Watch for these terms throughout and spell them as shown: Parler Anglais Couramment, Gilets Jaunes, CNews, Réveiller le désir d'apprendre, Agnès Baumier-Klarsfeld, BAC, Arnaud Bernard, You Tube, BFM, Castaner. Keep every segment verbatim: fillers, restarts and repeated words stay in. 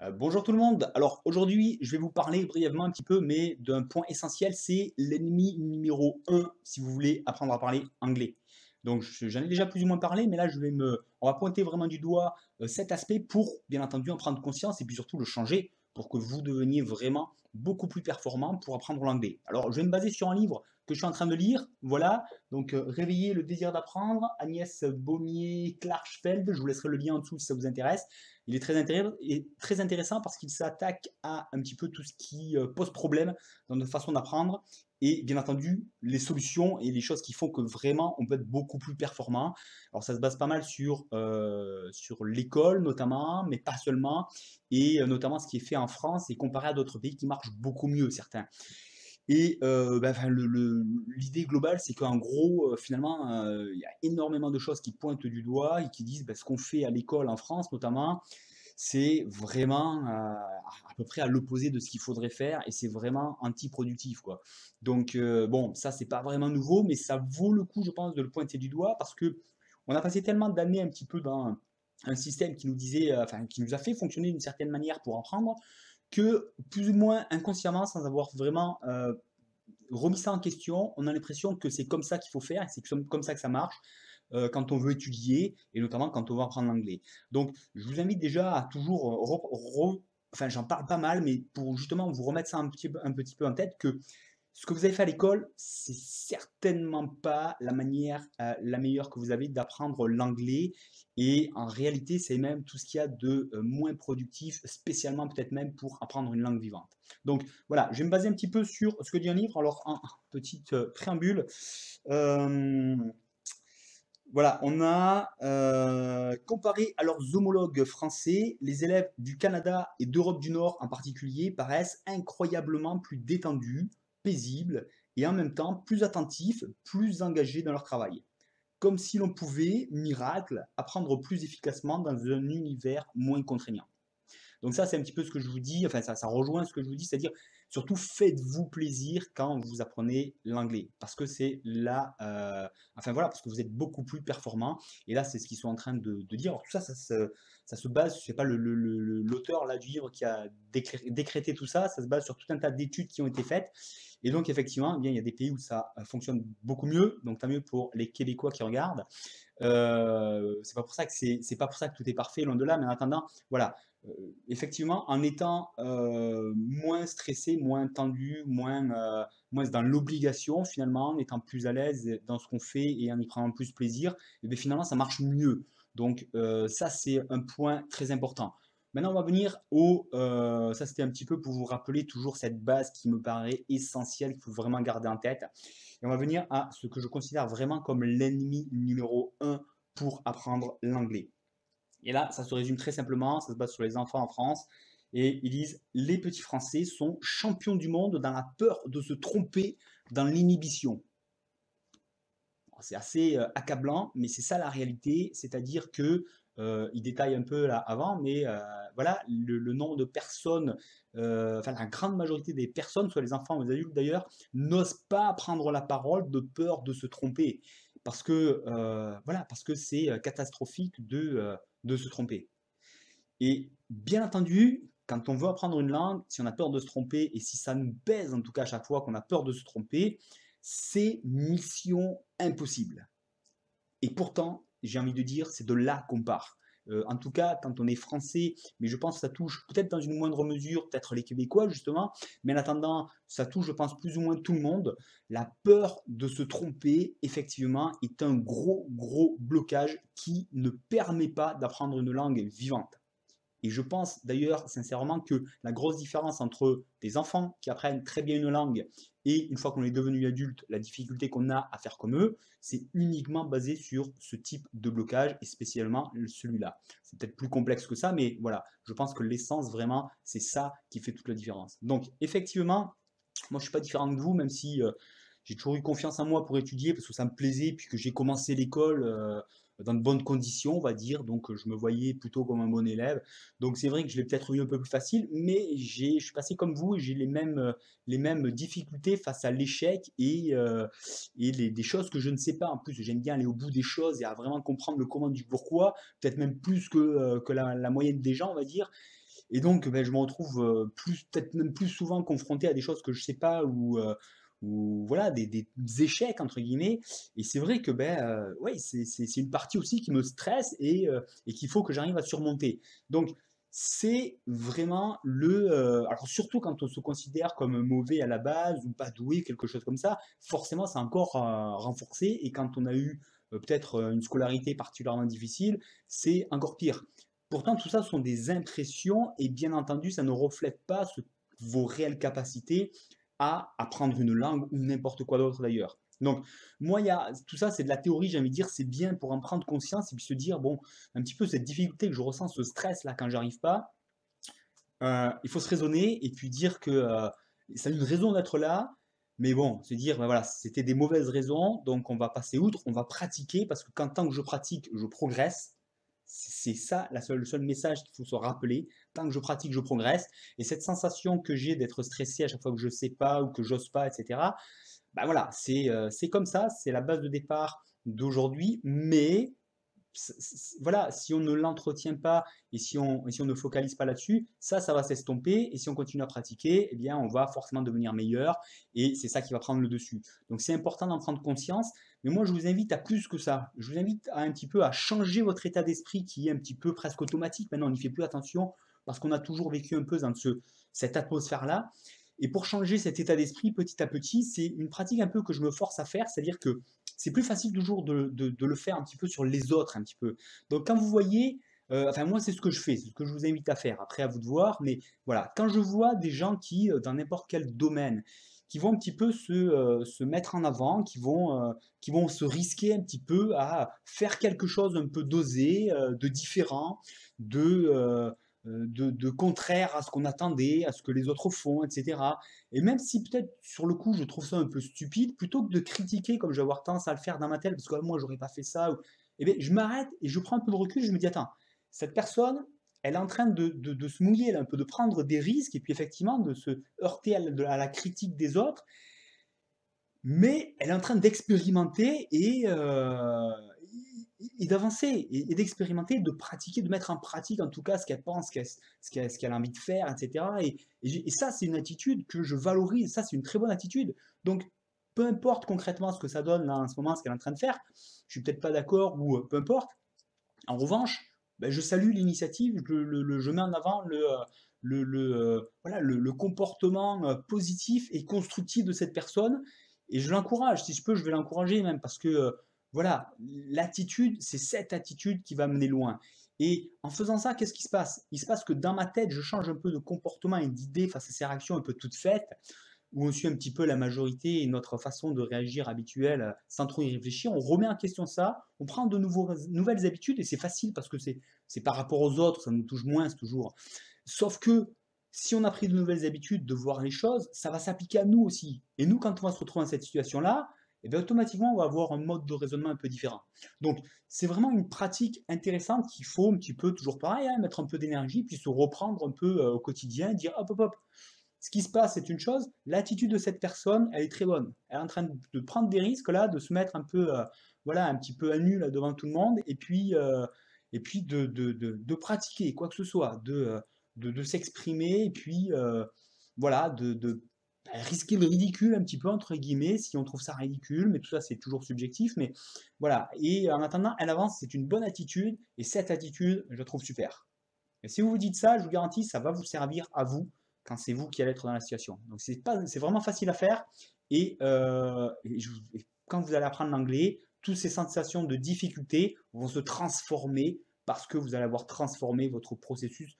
Euh, bonjour tout le monde. Alors aujourd'hui, je vais vous parler brièvement un petit peu, mais d'un point essentiel, c'est l'ennemi numéro un si vous voulez apprendre à parler anglais. Donc j'en ai déjà plus ou moins parlé, mais là je vais me, on va pointer vraiment du doigt euh, cet aspect pour bien entendu en prendre conscience et puis surtout le changer pour que vous deveniez vraiment beaucoup plus performant pour apprendre l'anglais. Alors je vais me baser sur un livre que je suis en train de lire, voilà, donc euh, Réveiller le désir d'apprendre, Agnès Baumier-Klarsfeld, je vous laisserai le lien en dessous si ça vous intéresse. Il est très, intéressant, et très intéressant parce qu'il s'attaque à un petit peu tout ce qui euh, pose problème dans notre façon d'apprendre et bien entendu les solutions et les choses qui font que vraiment on peut être beaucoup plus performant. Alors ça se base pas mal sur, euh, sur l'école notamment, mais pas seulement, et euh, notamment ce qui est fait en France et comparé à d'autres pays qui marchent beaucoup mieux certains. Et euh, bah, le, le, l'idée globale, c'est qu'en gros, euh, finalement, euh, il y a énormément de choses qui pointent du doigt et qui disent bah, ce qu'on fait à l'école en France notamment, c'est vraiment euh, à peu près à l'opposé de ce qu'il faudrait faire et c'est vraiment anti-productif, quoi. Donc euh, bon, ça c'est pas vraiment nouveau, mais ça vaut le coup, je pense, de le pointer du doigt parce que on a passé tellement d'années un petit peu dans un système qui nous disait, euh, enfin qui nous a fait fonctionner d'une certaine manière pour apprendre, que plus ou moins inconsciemment, sans avoir vraiment euh, remis ça en question, on a l'impression que c'est comme ça qu'il faut faire et c'est comme ça que ça marche. Quand on veut étudier et notamment quand on veut apprendre l'anglais. Donc je vous invite déjà à toujours, re, re, enfin j'en parle pas mal, mais pour justement vous remettre ça un petit, un petit peu en tête, que ce que vous avez fait à l'école, c'est certainement pas la manière euh, la meilleure que vous avez d'apprendre l'anglais. Et en réalité, c'est même tout ce qu'il y a de euh, moins productif, spécialement peut-être même pour apprendre une langue vivante. Donc voilà, je vais me baser un petit peu sur ce que dit un livre. Alors, en petite euh, préambule, euh, voilà, on a euh, comparé à leurs homologues français, les élèves du Canada et d'Europe du Nord en particulier paraissent incroyablement plus détendus, paisibles et en même temps plus attentifs, plus engagés dans leur travail. Comme si l'on pouvait, miracle, apprendre plus efficacement dans un univers moins contraignant. Donc ça, c'est un petit peu ce que je vous dis, enfin ça, ça rejoint ce que je vous dis, c'est-à-dire surtout faites-vous plaisir quand vous apprenez l'anglais, parce que c'est là, euh, enfin voilà, parce que vous êtes beaucoup plus performant, et là c'est ce qu'ils sont en train de, de dire. Alors tout ça, ça se, ça se base, je ne sais pas, l'auteur le, le, le, là du livre qui a décré, décrété tout ça, ça se base sur tout un tas d'études qui ont été faites, et donc effectivement, eh bien, il y a des pays où ça fonctionne beaucoup mieux, donc tant mieux pour les Québécois qui regardent. Euh, c'est pas pour ça que c'est pas pour ça que tout est parfait, loin de là, mais en attendant, voilà, euh, effectivement, en étant euh, moins stressé, moins tendu, moins, euh, moins dans l'obligation, finalement, en étant plus à l'aise dans ce qu'on fait et en y prenant plus plaisir, et bien finalement, ça marche mieux. Donc, euh, ça, c'est un point très important. Maintenant, on va venir au... Euh, ça, c'était un petit peu pour vous rappeler toujours cette base qui me paraît essentielle, qu'il faut vraiment garder en tête. Et on va venir à ce que je considère vraiment comme l'ennemi numéro un pour apprendre l'anglais. Et là, ça se résume très simplement, ça se base sur les enfants en France. Et ils disent « Les petits Français sont champions du monde dans la peur de se tromper, dans l'inhibition. » C'est assez accablant, mais c'est ça la réalité, c'est-à-dire que Euh, il détaille un peu là avant, mais euh, voilà, le, le nombre de personnes, euh, enfin la grande majorité des personnes, soit les enfants ou les adultes d'ailleurs, n'osent pas prendre la parole de peur de se tromper, parce que euh, voilà, parce que c'est catastrophique de, euh, de se tromper. Et bien entendu, quand on veut apprendre une langue, si on a peur de se tromper, et si ça nous pèse en tout cas à chaque fois qu'on a peur de se tromper, c'est mission impossible. Et pourtant, j'ai envie de dire, c'est de là qu'on part. Euh, en tout cas, quand on est français, mais je pense que ça touche peut-être dans une moindre mesure, peut-être les Québécois justement, mais en attendant, ça touche, je pense, plus ou moins tout le monde. La peur de se tromper, effectivement, est un gros, gros blocage qui ne permet pas d'apprendre une langue vivante. Et je pense d'ailleurs sincèrement que la grosse différence entre des enfants qui apprennent très bien une langue et une fois qu'on est devenu adulte, la difficulté qu'on a à faire comme eux, c'est uniquement basé sur ce type de blocage et spécialement celui-là. C'est peut-être plus complexe que ça, mais voilà, je pense que l'essence vraiment, c'est ça qui fait toute la différence. Donc effectivement, moi je ne suis pas différent de vous, même si euh, j'ai toujours eu confiance en moi pour étudier parce que ça me plaisait, puis que j'ai commencé l'école... Euh, dans de bonnes conditions, on va dire, donc je me voyais plutôt comme un bon élève. Donc c'est vrai que je l'ai peut-être eu un peu plus facile, mais je suis passé comme vous, j'ai les mêmes, les mêmes difficultés face à l'échec et, euh, et les, des choses que je ne sais pas. En plus, j'aime bien aller au bout des choses et à vraiment comprendre le comment du pourquoi, peut-être même plus que, euh, que la, la moyenne des gens, on va dire. Et donc, ben, je me retrouve plus, peut-être même plus souvent confronté à des choses que je ne sais pas ou, euh, ou voilà, des, des échecs, entre guillemets. Et c'est vrai que ben, euh, ouais, c'est, c'est, c'est une partie aussi qui me stresse et, euh, et qu'il faut que j'arrive à surmonter. Donc, c'est vraiment le... Euh, alors, surtout quand on se considère comme mauvais à la base ou pas doué, quelque chose comme ça, forcément, c'est encore euh, renforcé. Et quand on a eu euh, peut-être une scolarité particulièrement difficile, c'est encore pire. Pourtant, tout ça sont des impressions et bien entendu, ça ne reflète pas ce, vos réelles capacités à apprendre une langue ou n'importe quoi d'autre d'ailleurs. Donc, moi, il y a, tout ça, c'est de la théorie, j'ai envie de dire, c'est bien pour en prendre conscience et puis se dire, bon, un petit peu cette difficulté que je ressens, ce stress-là, quand j'arrive pas, euh, il faut se raisonner et puis dire que euh, ça a une raison d'être là, mais bon, se dire, ben voilà, c'était des mauvaises raisons, donc on va passer outre, on va pratiquer, parce que quand, tant que je pratique, je progresse. C'est ça la seule, le seul message qu'il faut se rappeler. Tant que je pratique, je progresse. Et cette sensation que j'ai d'être stressé à chaque fois que je ne sais pas ou que j'ose pas, et cetera, bah voilà, c'est euh, comme ça, c'est la base de départ d'aujourd'hui. Mais c est, c est, voilà, si on ne l'entretient pas et si on, et si on ne focalise pas là-dessus, ça, ça va s'estomper. Et si on continue à pratiquer, eh bien, on va forcément devenir meilleur. Et c'est ça qui va prendre le dessus. Donc, c'est important d'en prendre conscience. Mais moi, je vous invite à plus que ça. Je vous invite à un petit peu à changer votre état d'esprit qui est un petit peu presque automatique. Maintenant, on n'y fait plus attention parce qu'on a toujours vécu un peu dans ce, cette atmosphère-là. Et pour changer cet état d'esprit petit à petit, c'est une pratique un peu que je me force à faire. C'est-à-dire que c'est plus facile toujours de, de, de le faire un petit peu sur les autres. un petit peu. Donc, quand vous voyez... Euh, enfin, moi, c'est ce que je fais. C'est ce que je vous invite à faire. Après, à vous de voir. Mais voilà, quand je vois des gens qui, dans n'importe quel domaine... qui vont un petit peu se, euh, se mettre en avant, qui vont, euh, qui vont se risquer un petit peu à faire quelque chose un peu dosé, euh, de différent, de, euh, de, de contraire à ce qu'on attendait, à ce que les autres font, et cetera. Et même si peut-être sur le coup je trouve ça un peu stupide, plutôt que de critiquer comme je vais avoir tendance à le faire dans ma tête, parce que ah, moi j'aurais pas fait ça, ou... eh bien, je m'arrête et je prends un peu de recul, je me dis attends, cette personne... elle est en train de, de, de se mouiller, là, un peu de prendre des risques et puis effectivement de se heurter à la, à la critique des autres. Mais elle est en train d'expérimenter et, euh, et, et d'avancer, et, et d'expérimenter, de pratiquer, de mettre en pratique en tout cas ce qu'elle pense, qu ce qu'elle qu a envie de faire, et cetera. Et, et, et ça, c'est une attitude que je valorise. Ça, c'est une très bonne attitude. Donc, peu importe concrètement ce que ça donne là, en ce moment, ce qu'elle est en train de faire, je ne suis peut-être pas d'accord ou peu importe. En revanche, ben, je salue l'initiative, je, le, le, je mets en avant le, le, le, voilà, le, le comportement positif et constructif de cette personne et je l'encourage. Si je peux, je vais l'encourager même parce que euh, voilà, l'attitude, c'est cette attitude qui va mener loin. Et en faisant ça, qu'est-ce qui se passe? Il se passe que dans ma tête, je change un peu de comportement et d'idée face à ces réactions un peu toutes faites où on suit un petit peu la majorité et notre façon de réagir habituelle sans trop y réfléchir, on remet en question ça, on prend de nouveaux, nouvelles habitudes et c'est facile parce que c'est par rapport aux autres, ça nous touche moins toujours. Sauf que si on a pris de nouvelles habitudes de voir les choses, ça va s'appliquer à nous aussi. Et nous, quand on va se retrouver dans cette situation-là, eh bien, automatiquement, on va avoir un mode de raisonnement un peu différent. Donc, c'est vraiment une pratique intéressante qu'il faut un petit peu, toujours pareil, hein, mettre un peu d'énergie, puis se reprendre un peu euh, au quotidien, dire hop, hop, hop. Ce qui se passe, c'est une chose, l'attitude de cette personne, elle est très bonne. Elle est en train de prendre des risques, là, de se mettre un peu, euh, voilà, un petit peu à nu là, devant tout le monde, et puis, euh, et puis de, de, de, de pratiquer quoi que ce soit, de, de, de s'exprimer, et puis, euh, voilà, de, de risquer le ridicule un petit peu, entre guillemets, si on trouve ça ridicule, mais tout ça, c'est toujours subjectif, mais voilà. Et en attendant, elle avance, c'est une bonne attitude, et cette attitude, je la trouve super. Et si vous vous dites ça, je vous garantis, ça va vous servir à vous, quand c'est vous qui allez être dans la situation. Donc, c'est pas, c'est vraiment facile à faire. Et, euh, et, je, et quand vous allez apprendre l'anglais, toutes ces sensations de difficulté vont se transformer parce que vous allez avoir transformé votre processus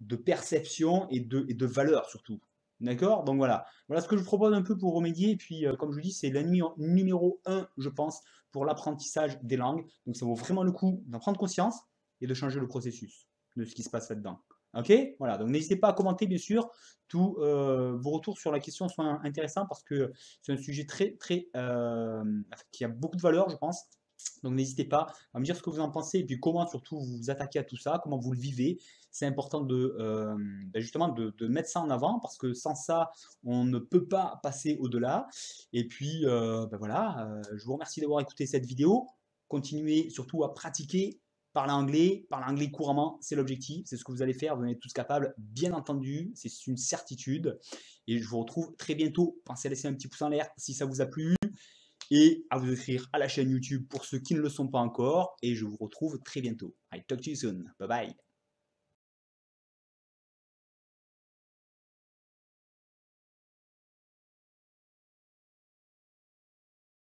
de perception et de, et de valeur surtout. D'accord? Donc, voilà. Voilà ce que je vous propose un peu pour remédier. Et puis, euh, comme je vous dis, c'est la numéro un, je pense, pour l'apprentissage des langues. Donc, ça vaut vraiment le coup d'en prendre conscience et de changer le processus de ce qui se passe là-dedans. Ok, voilà, donc n'hésitez pas à commenter bien sûr, tous euh, vos retours sur la question sont intéressants parce que c'est un sujet très, très, euh, qui a beaucoup de valeur je pense, donc n'hésitez pas à me dire ce que vous en pensez et puis comment surtout vous vous attaquez à tout ça, comment vous le vivez, c'est important de, euh, ben justement de, de mettre ça en avant parce que sans ça on ne peut pas passer au-delà et puis euh, ben voilà, euh, je vous remercie d'avoir écouté cette vidéo, continuez surtout à pratiquer. Parler anglais, parler anglais couramment, c'est l'objectif, c'est ce que vous allez faire, vous en êtes tous capables, bien entendu, c'est une certitude. Et je vous retrouve très bientôt, pensez à laisser un petit pouce en l'air si ça vous a plu et à vous inscrire à la chaîne YouTube pour ceux qui ne le sont pas encore. Et je vous retrouve très bientôt. I talk to you soon. Bye bye.